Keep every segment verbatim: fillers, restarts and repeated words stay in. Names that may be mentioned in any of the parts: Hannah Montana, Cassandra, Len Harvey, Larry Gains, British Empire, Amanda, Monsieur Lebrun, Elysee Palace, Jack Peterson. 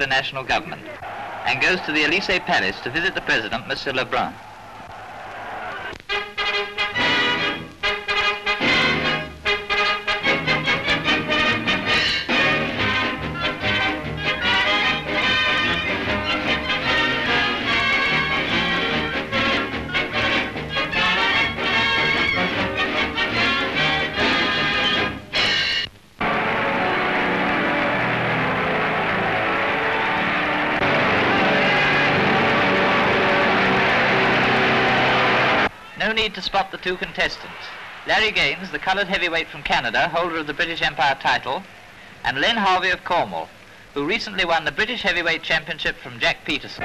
the national government and goes to the Elysee Palace to visit the president, Monsieur Lebrun. No need to spot the two contestants. Larry Gains, the coloured heavyweight from Canada, holder of the British Empire title, and Len Harvey of Cornwall, who recently won the British Heavyweight Championship from Jack Peterson.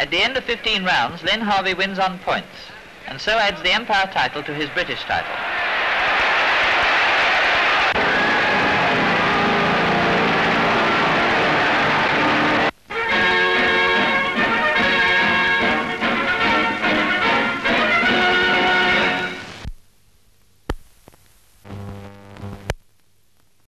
At the end of fifteen rounds, Len Harvey wins on points, and so adds the Empire title to his British title.